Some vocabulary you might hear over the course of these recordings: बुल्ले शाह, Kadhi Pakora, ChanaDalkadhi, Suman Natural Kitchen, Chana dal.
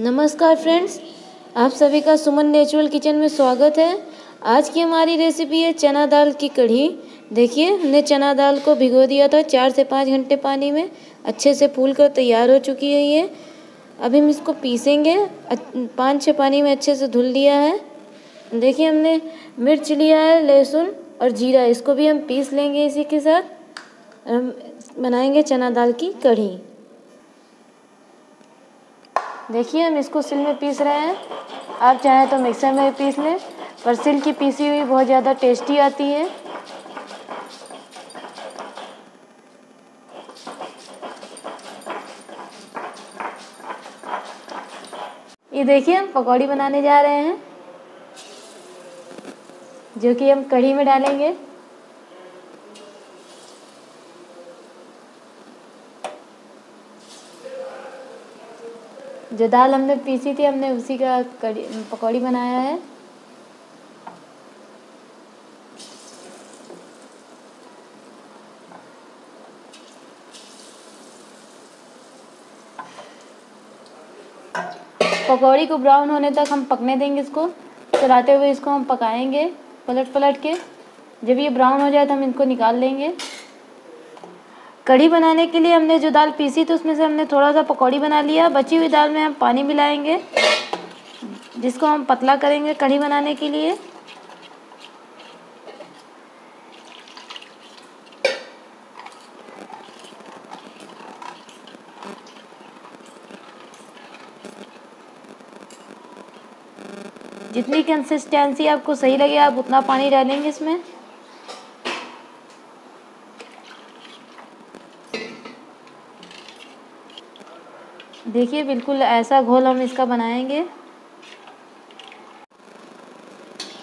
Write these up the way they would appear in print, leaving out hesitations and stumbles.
नमस्कार फ्रेंड्स, आप सभी का सुमन नेचुरल किचन में स्वागत है। आज की हमारी रेसिपी है चना दाल की कढ़ी। देखिए, हमने चना दाल को भिगो दिया था 4 से 5 घंटे पानी में, अच्छे से फूल कर तैयार हो चुकी है ये। अभी हम इसको पीसेंगे। 5-6 पानी में अच्छे से धुल लिया है। देखिए, हमने मिर्च लिया है, लहसुन और जीरा, इसको भी हम पीस लेंगे। इसी के साथ हम बनाएंगे चना दाल की कढ़ी। देखिए, हम इसको सिल में पीस रहे हैं। आप चाहें तो मिक्सर में पीस लें, पर सिल की पीसी हुई बहुत ज़्यादा टेस्टी आती है। ये देखिए, हम पकौड़ी बनाने जा रहे हैं, जो कि हम कढ़ी में डालेंगे। जो दाल हमने पीसी थी, हमने उसी का पकौड़ी बनाया है। पकौड़ी को ब्राउन होने तक हम पकने देंगे। इसको चलाते हुए इसको हम पकाएंगे पलट पलट के। जब ये ब्राउन हो जाए तो हम इनको निकाल लेंगे। कढ़ी बनाने के लिए हमने जो दाल पीसी थी, उसमें से हमने थोड़ा सा पकौड़ी बना लिया। बची हुई दाल में हम पानी मिलाएंगे, जिसको हम पतला करेंगे कढ़ी बनाने के लिए। जितनी कंसिस्टेंसी आपको सही लगे, आप उतना पानी डालेंगे इसमें। देखिए, बिल्कुल ऐसा घोल हम इसका बनाएंगे।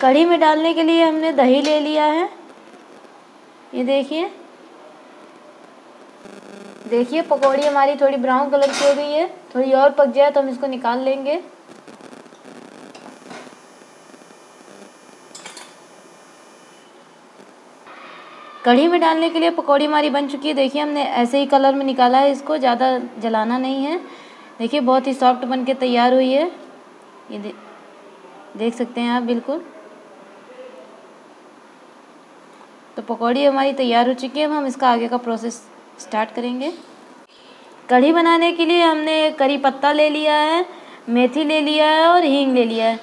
कढ़ी में डालने के लिए हमने दही ले लिया है। ये देखिए, देखिए पकौड़ी हमारी थोड़ी ब्राउन कलर की हो गई है। थोड़ी और पक जाए तो हम इसको निकाल लेंगे। कढ़ी में डालने के लिए पकौड़ी हमारी बन चुकी है। देखिए, हमने ऐसे ही कलर में निकाला है इसको, ज़्यादा जलाना नहीं है। देखिए, बहुत ही सॉफ्ट बनके तैयार हुई है। ये देख सकते हैं आप, बिल्कुल। तो पकौड़ी हमारी तैयार हो चुकी है। अब हम इसका आगे का प्रोसेस स्टार्ट करेंगे। कढ़ी बनाने के लिए हमने करी पत्ता ले लिया है, मेथी ले लिया है और हींग ले लिया है।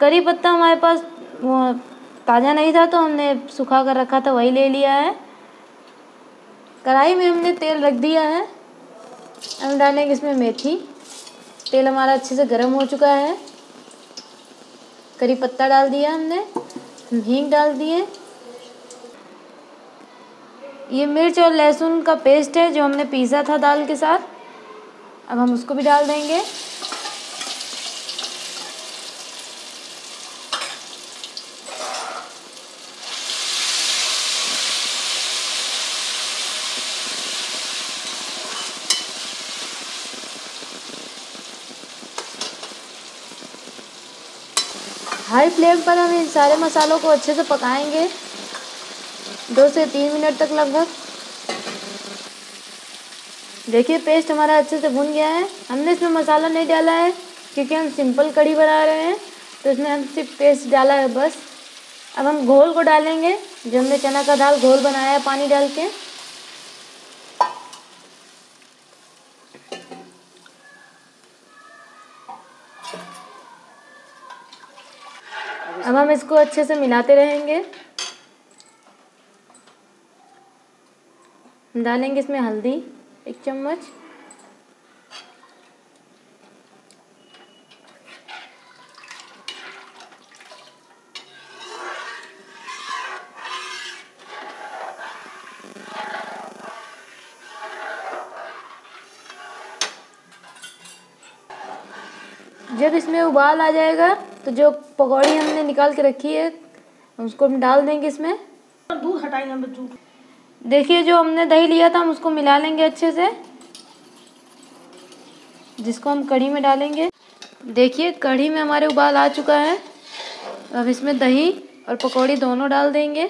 करी पत्ता हमारे पास ताज़ा नहीं था, तो हमने सुखा कर रखा था, वही ले लिया है। कढ़ाई में हमने तेल रख दिया है। हम डालेंगे इसमें मेथी। तेल हमारा अच्छे से गर्म हो चुका है। करी पत्ता डाल दिया हमने, हींग डाल दिए। ये मिर्च और लहसुन का पेस्ट है, जो हमने पीसा था दाल के साथ। अब हम उसको भी डाल देंगे। हाई फ्लेम पर हम इन सारे मसालों को अच्छे से पकाएंगे 2 से 3 मिनट तक लगभग। देखिए, पेस्ट हमारा अच्छे से भुन गया है। हमने इसमें मसाला नहीं डाला है, क्योंकि हम सिंपल कढ़ी बना रहे हैं, तो इसमें हम सिर्फ पेस्ट डाला है बस। अब हम घोल को डालेंगे, जो हमने चना का दाल घोल बनाया है पानी डाल के। अब हम इसको अच्छे से मिलाते रहेंगे। हम डालेंगे इसमें हल्दी 1 चम्मच, जब इसमें उबाल आ जाएगा तो जो पकौड़ी हमने निकाल के रखी है, उसको हम डाल देंगे इसमें। दूध हटाएंगे हम दूध। देखिए, जो हमने दही लिया था, हम उसको मिला लेंगे अच्छे से, जिसको हम कढ़ी में डालेंगे। देखिए, कढ़ी में हमारे उबाल आ चुका है। अब इसमें दही और पकौड़ी दोनों डाल देंगे।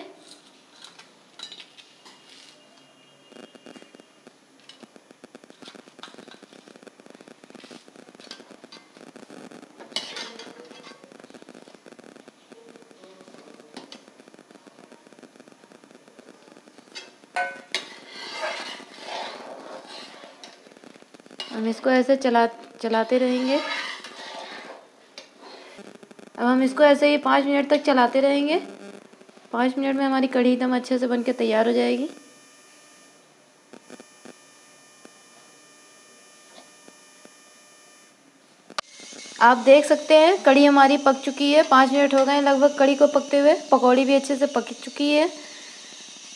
हम इसको ऐसे चलाते रहेंगे। अब हम इसको ऐसे ही 5 मिनट तक चलाते रहेंगे। 5 मिनट में हमारी कढ़ी एकदम अच्छे से बनके तैयार हो जाएगी। आप देख सकते हैं कढ़ी हमारी पक चुकी है। 5 मिनट हो गए लगभग कढ़ी को पकते हुए। पकौड़ी भी अच्छे से पक चुकी है।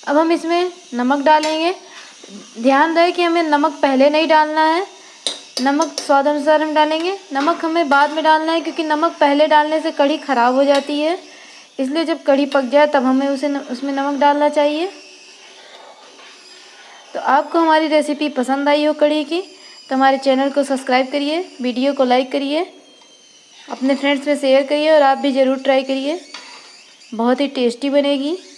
अब हम इसमें नमक डालेंगे। ध्यान रहे कि हमें नमक पहले नहीं डालना है, नमक स्वाद अनुसार हम डालेंगे। नमक हमें बाद में डालना है क्योंकि नमक पहले डालने से कढ़ी ख़राब हो जाती है, इसलिए जब कढ़ी पक जाए तब हमें उसमें नमक डालना चाहिए। तो आपको हमारी रेसिपी पसंद आई हो कढ़ी की तो हमारे चैनल को सब्सक्राइब करिए, वीडियो को लाइक करिए, अपने फ्रेंड्स में शेयर करिए और आप भी ज़रूर ट्राई करिए। बहुत ही टेस्टी बनेगी।